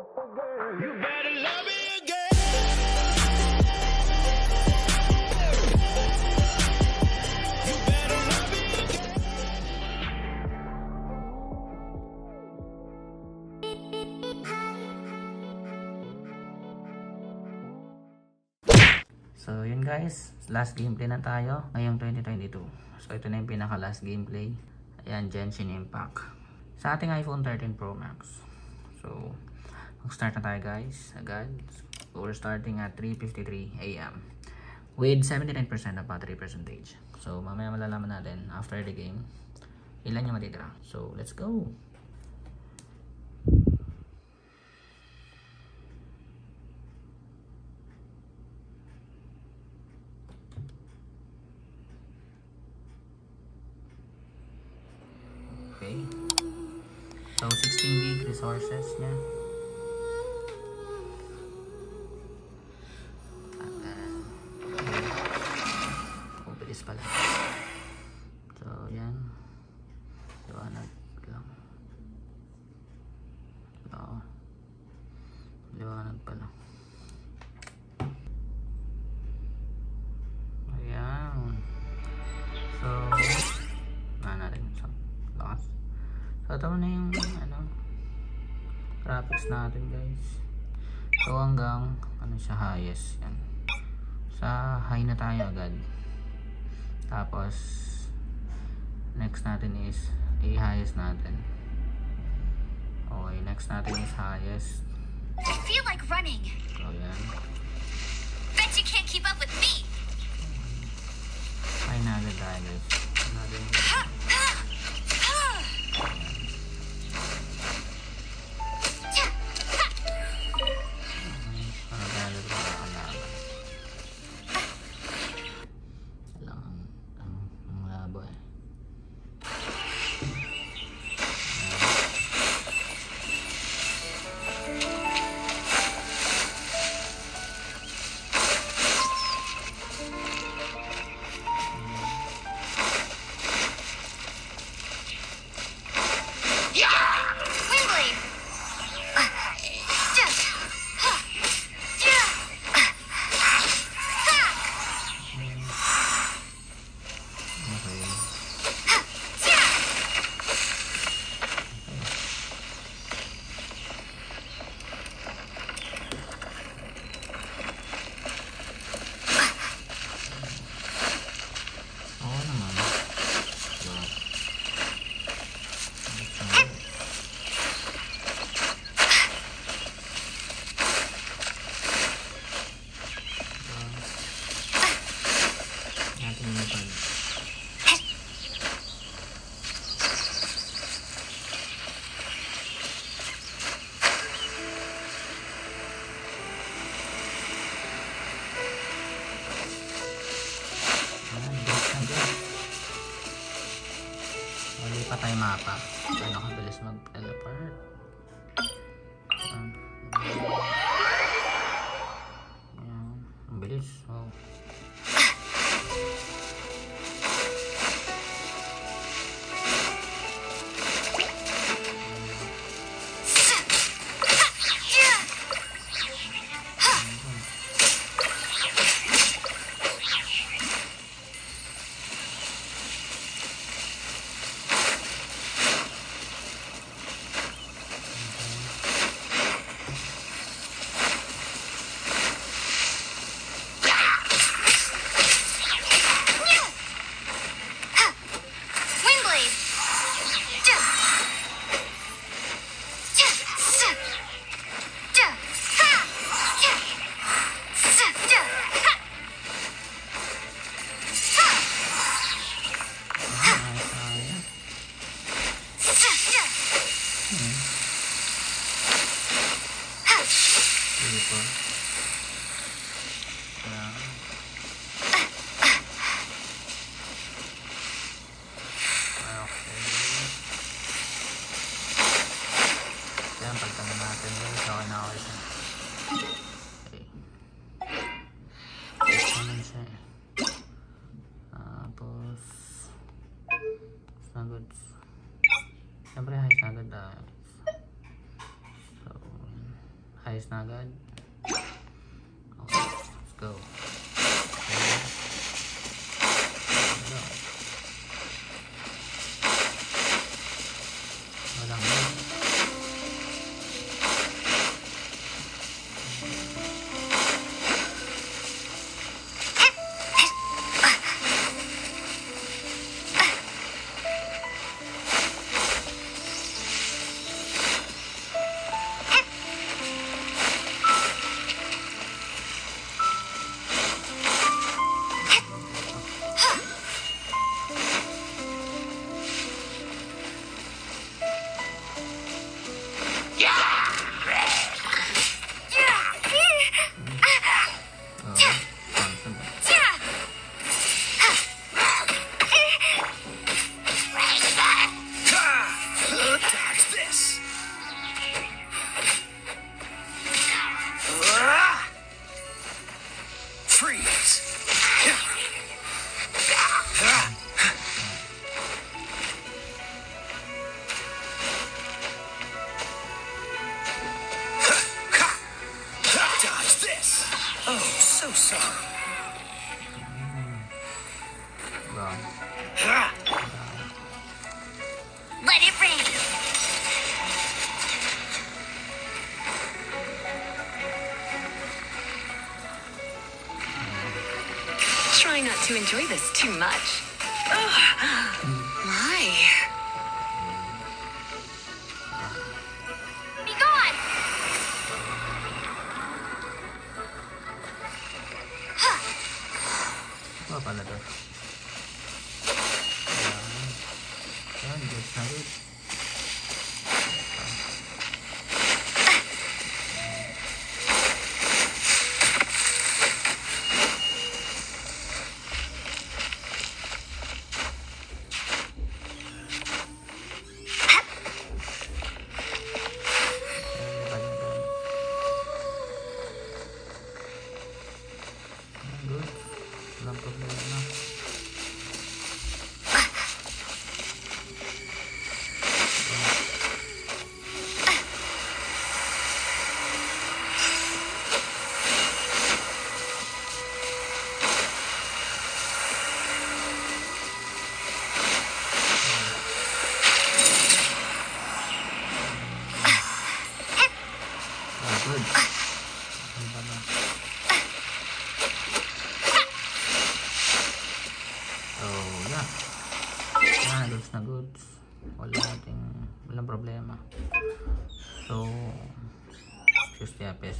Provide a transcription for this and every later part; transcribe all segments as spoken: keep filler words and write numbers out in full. You better love me again. You better love me again. So yun guys, last gameplay na tayo ngayong twenty twenty-two. So ito na yung pinaka last gameplay. Ayan, Genshin Impact sa ating iPhone thirteen Pro Max. So mag-start na tayo guys, agad. So, we're starting at three fifty-three a m with seventy-nine percent na battery percentage. So mamaya malalaman natin after the game ilan yung matitira. So let's go. Okay. So sixteen gig resources niya. Pala. So, yan. Liwanag lang. Oo. Liwanag pala. Ayan. So, na na rin. So, lakas. So, ito na yung, ano, graphics natin, guys. So, hanggang, ano siya, highest. Yan. Sa high na tayo agad. Tapos next natin is i-highest natin. Okay, next natin is highest. I feel like running. So, yan. Bet you can't keep up with me. Ay, naga tayo guys. Naga tayo. Patay mapa. Ano kang bilis mag-teleport? Ayan. Ayan. Ang bilis. Wow. Siyempre, high standard. So, Ayos na agad. Okay, let's go. Try not to enjoy this too much. Oh, my. Be gone! Huh. Up another. Yeah. And just have it.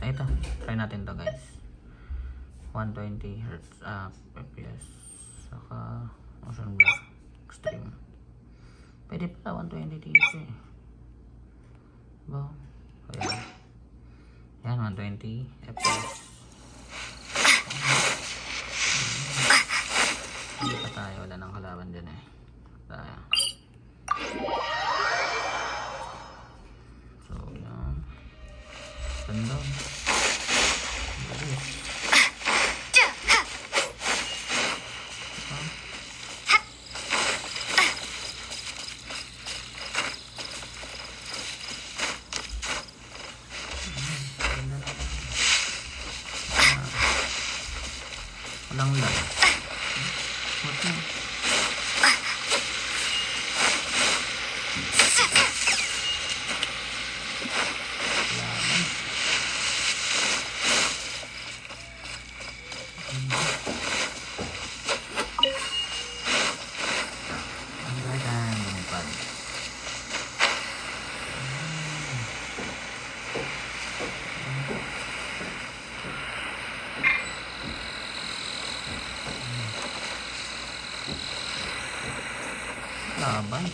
Ito, try natin to guys. one twenty hertz uh, F P S. Saka motion blur extreme. Pwede pala one twenty T S eh. Diba? Ayan. Ayan, one twenty F P S. Hindi pa tayo. Wala nang kalaban dyan eh. Wala. So, yan. Ganda. Walang lang. What na? Laman. Ang gagawin mo pa. Laban. Ayan,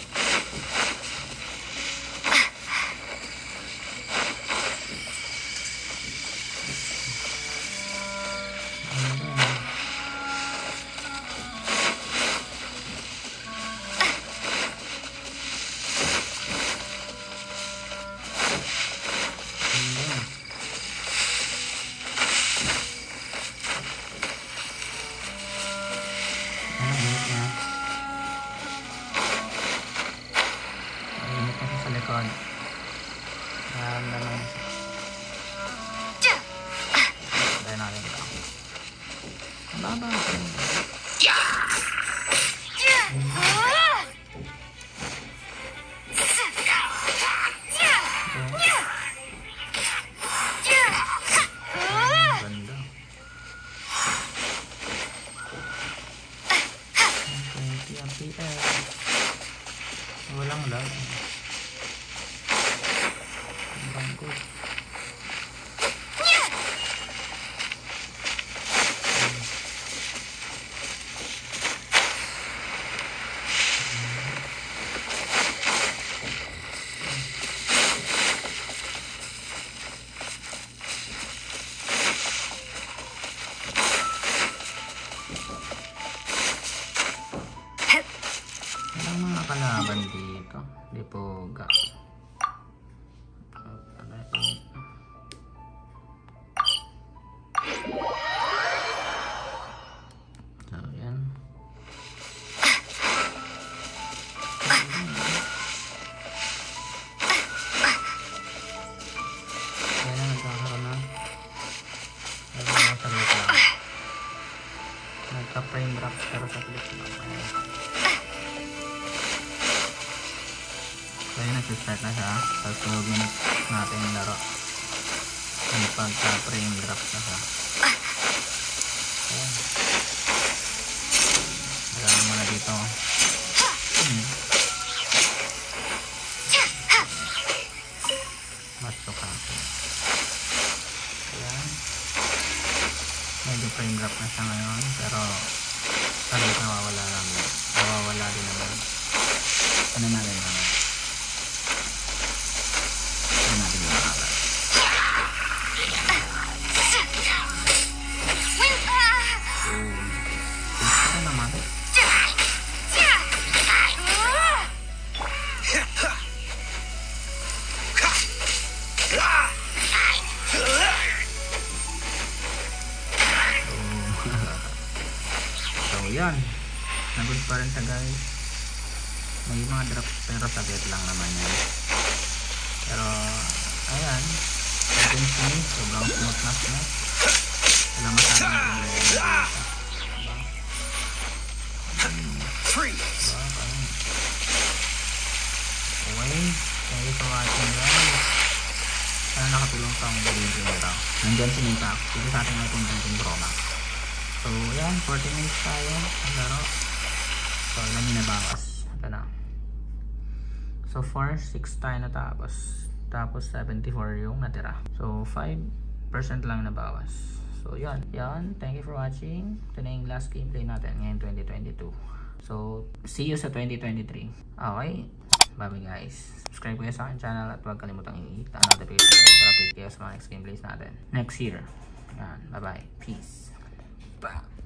Genshin Impact dito sa ating iPhone thirteen Pro Max. So yan, forty minutes tayo ang laro. So alam nyo na bakas ito na. So four, six tayo natapos, tapos seventy-four yung natira, so five percent lang nabawas. So yan, yan, thank you for watching. Ito na yung last gameplay natin ngayon twenty twenty-two. So see you sa twenty twenty-three. Okay, bye bye guys. Subscribe kayo sa aking channel at huwag kalimutang i-hit ang notification para update kayo sa mga next gameplays natin next year. Yan, bye bye, peace. Bye.